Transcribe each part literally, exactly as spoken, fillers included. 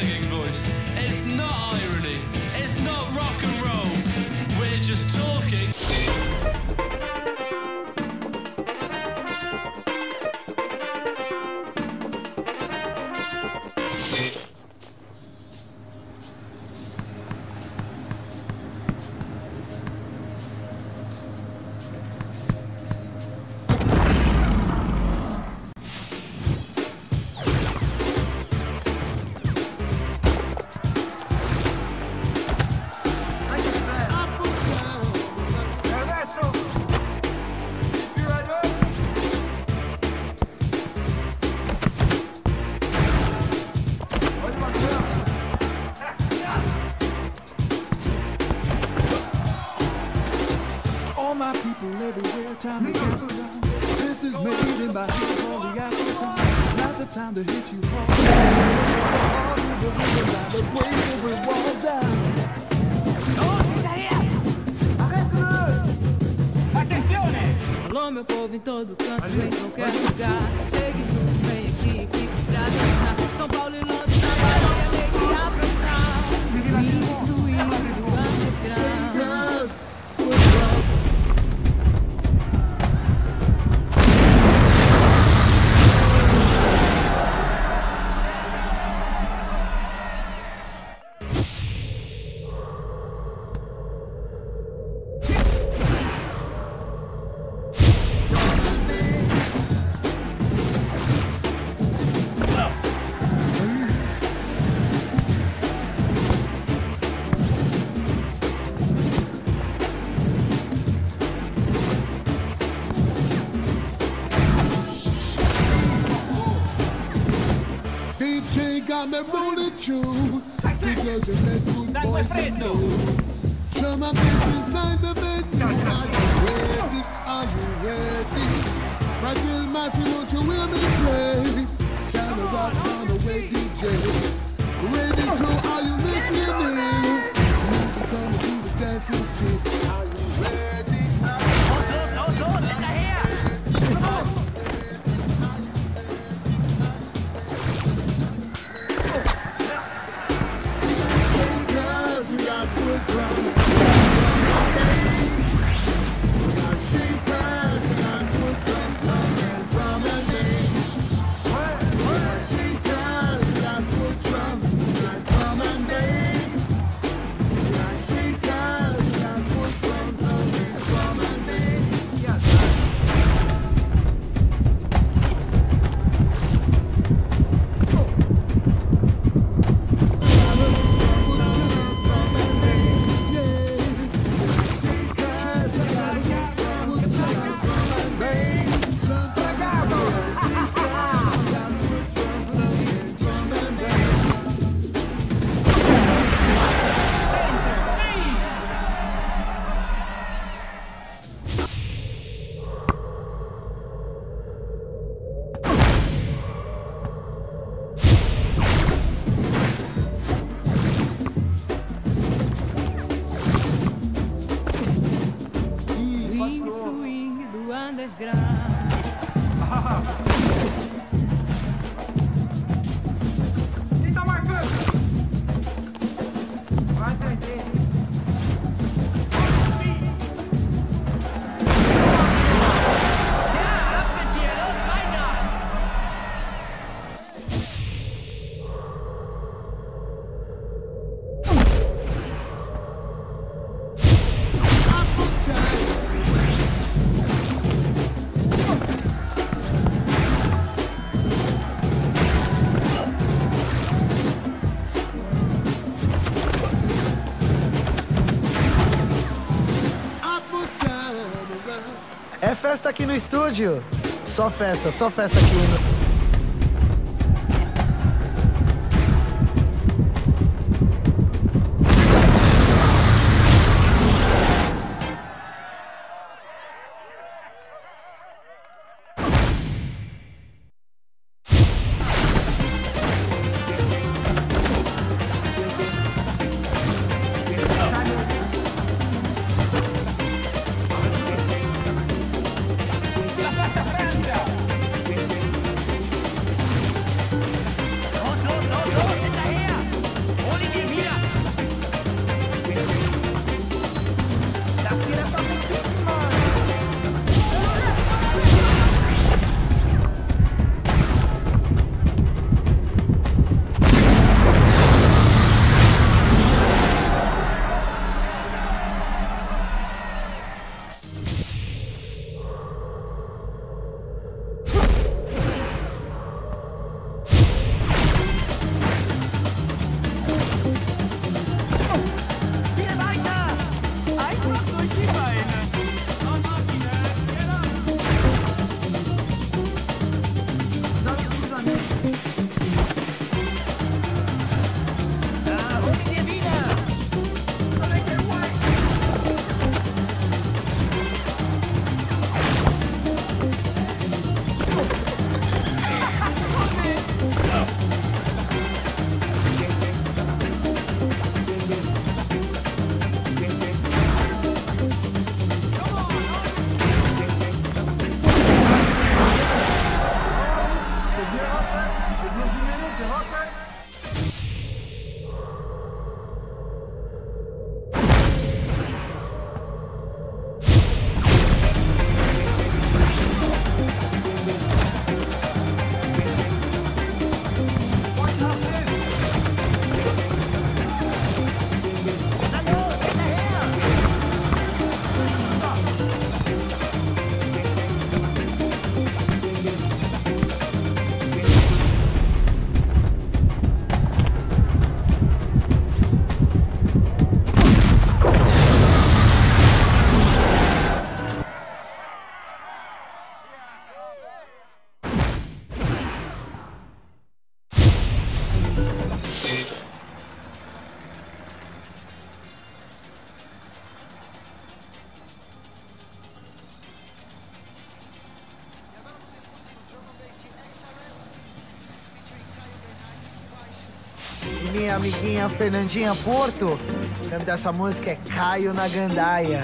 singing voice. It's not irony. It's not rock and roll. We're just talking. Time to hit you all. The break every wall down. Alô, meu povo em todo canto, em qualquer lugar. Chegue junto, vem aqui, fique pra dançar. São Paulo e Londres, na Bahia, tem que abraçar. Isso, isso, vamos entrar. Me rolling through because it made good boys and know. Show my face inside the bed. Are you ready? Are you ready? Brazil, Massey, won't you hear me play? Time to rock on the way, D J. Ready, crew, are you listening? Music coming through the dancing stick. Are you ready? Festa aqui no estúdio. Só festa, só festa aqui no... jeito. Minha amiguinha Fernandinha Porto, o nome dessa música é Caio na Gandaia.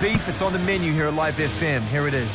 Beef, it's on the menu here at Live F M. Here it is.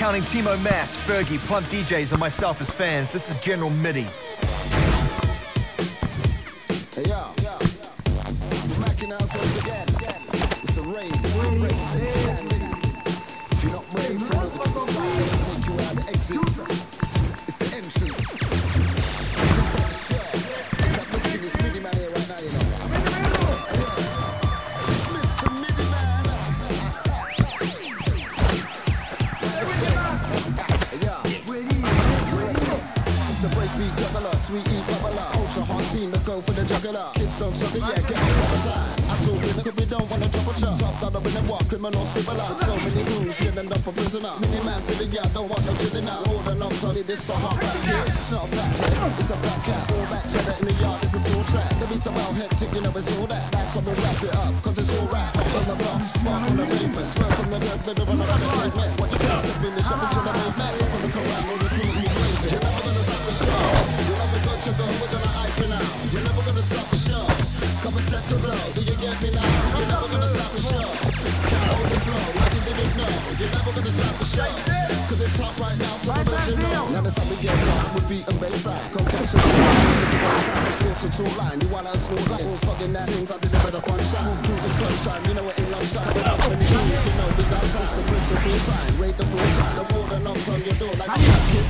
Counting Timo Mass, Fergie, Plump D Js, and myself as fans, this is General Midi. Hey, yo, yo, yo. Back in house once again. It's a rave, it's a race, it's Saturday. If you're not ready for it, it's the side, I'll make you out of the exits. It's the entrance. It looks like a share. It's like looking this Midi man here right now, you know. Sweetie, bubbler, ultra hard team, let's go for the juggler. Kids don't struggle, yeah, get out of the time. I told you, look, we don't wanna drop a chunk. Top dollar in the walk, criminal scribble out. So many rules, you end up a prisoner. Mini man for the yard, don't want no chilling out. All the lumps, only this so hard back here. It's not a fat head, it's a fat cat. Fall back to that in the yard, it's a full track. The beats about hectic, you know it's all that. That's why we wrap it up, cause it's all right. Hop on the block, smart on the pavement. Swerve from the blood, the run around the pavement. What you got to finish up is when I made mess. Stop on the corral, all the crew who's waving. You're never gonna stop the show. We're gonna hype it now. You're never gonna stop the show. Come and set to blow. Do you get me now? You're never gonna stop the show. Can't hold the flow. Like you didn't know. You're never gonna stop the show. Cause it's hot right now, so original. Now that's how we get down with beat and baseline. Come catch a line. It's one side. It's built to two line. You want out small line. All fucking that things I deliver the punchline. We'll do this punchline. You know it ain't lunchtime. But up in the news, you know we got just the crystal blue sign. Raid the full sign. The water knocks on your door like a kid.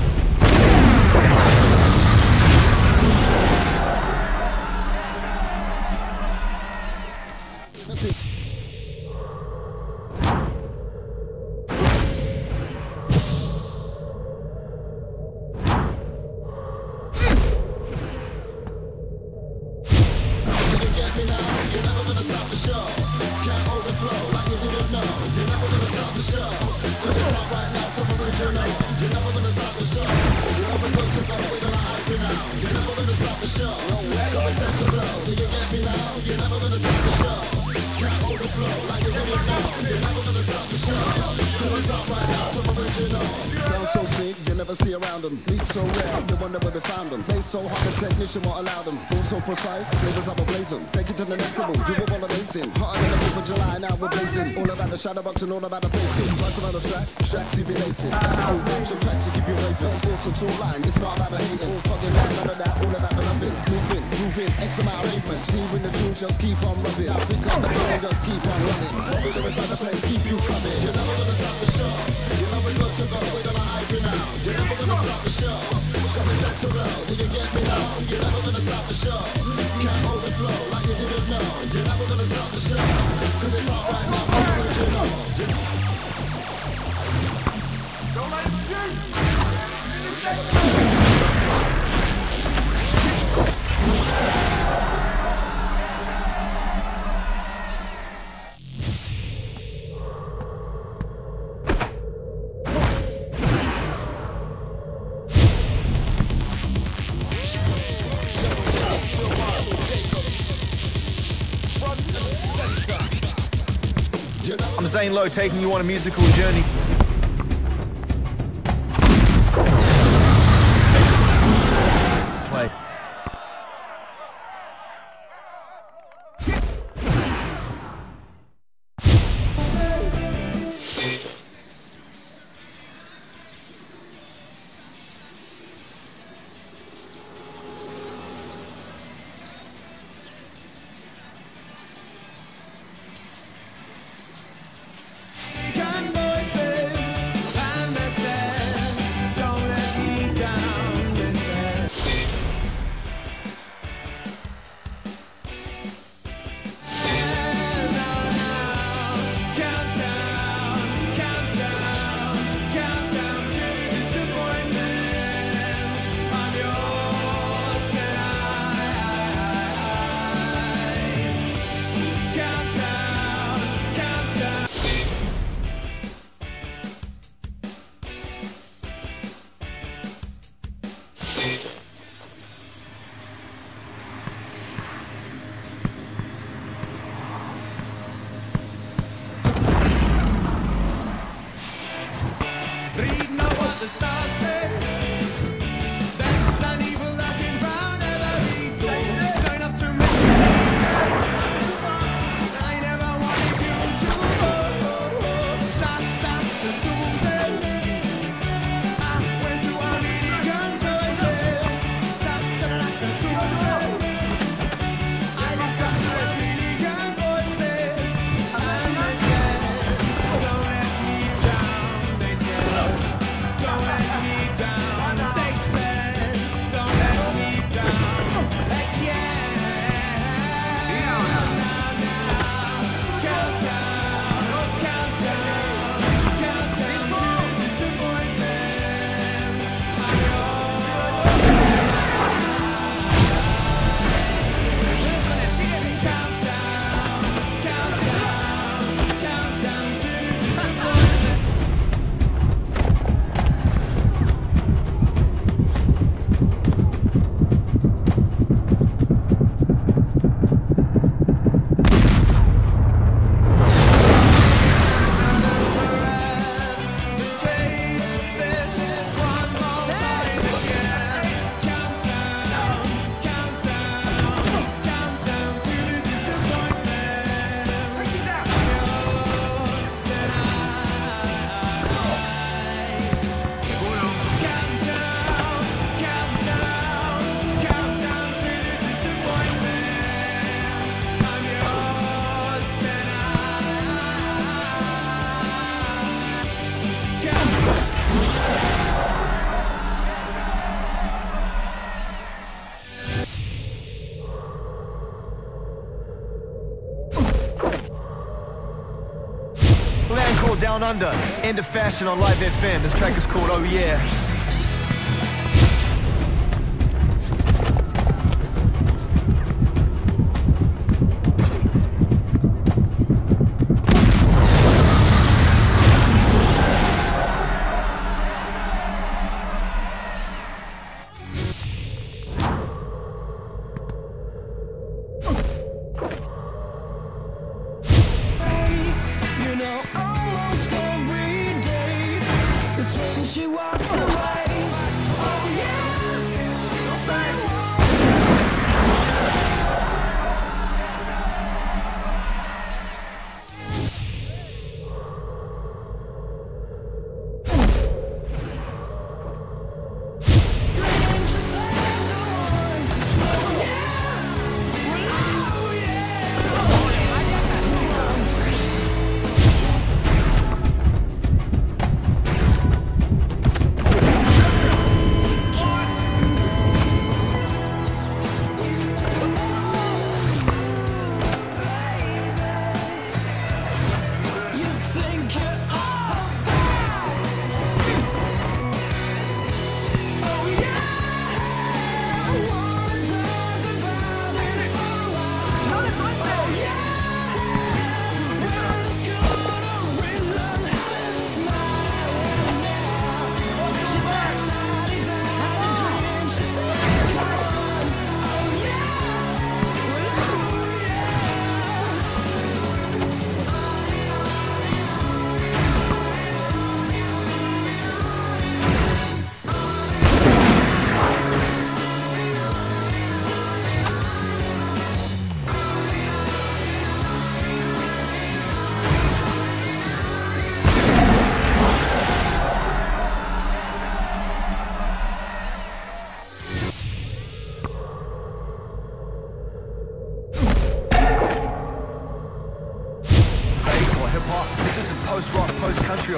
Won't allow them. Food so precise, flavors up a blazing. Take it to the next level, you will want amazing. Hotter than the fourth of July, now we're blazing. All about the shadow box and all about the pacing. Twice about the track, tracks you be lacing. Foul, range of tracks to keep you raving. Four to two line, it's not about the hating. All fucking that, none of that, all about the nothing. Moving, moving, X amount of movement. Steam in the tune, just keep on rubbing. I'll pick up the bass and just keep on running. We're gonna try to place, keep you coming. You're never gonna stop the show. You're never good to go, we're gonna hype it now. You're never gonna stop the show. Do you get me now? You're never gonna stop the show. Can't hold the flow like you didn't know. You're never gonna stop the show. Cause it's all right now, so what you know. Don't let it Low, taking you on a musical journey. dele. Down Under, End of Fashion on Live F M. This track is called Oh Yeah.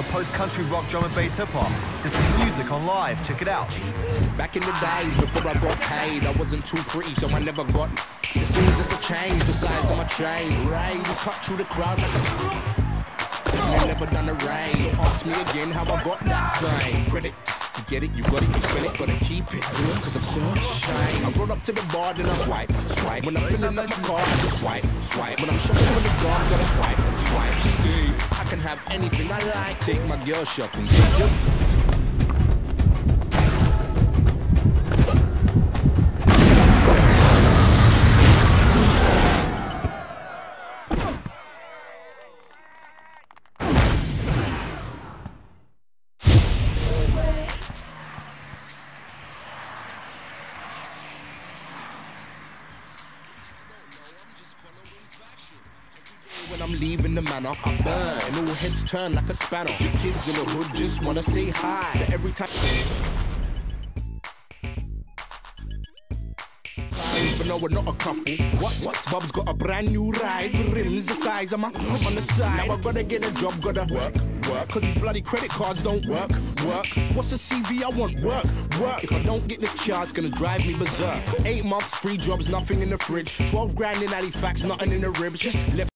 Post-country rock, drum and bass, hip-hop. This is music on Live, check it out. Back in the days, before I got paid, I wasn't too pretty, so I never got... As soon as there's a change, the size of my chain. Ray was hot through the crowd like a... I never done a rain. So ask me again how I got that fame. Credit, you get it, you got it, you spend it, gotta keep it. Cause I'm so ashamed. I roll up to the bar, then I swipe, swipe. When I'm filling up my car, I just swipe, swipe. When I'm shopping with the guns, gotta swipe, swipe. See? I can have anything I like. Take my girl shopping. manner. I burn and all heads turn like a spanner. The kids in the hood just wanna say hi to every time. But no, we're not a couple. What? What? Bob's got a brand new ride with rims the size of my crib on the side. Now I gotta get a job, gotta work, work. Cause these bloody credit cards don't work, work. What's a C V? I want work, work. If I don't get this car, it's gonna drive me berserk. Eight months, three jobs, nothing in the fridge. Twelve grand in Halifax, nothing in the ribs. Just left.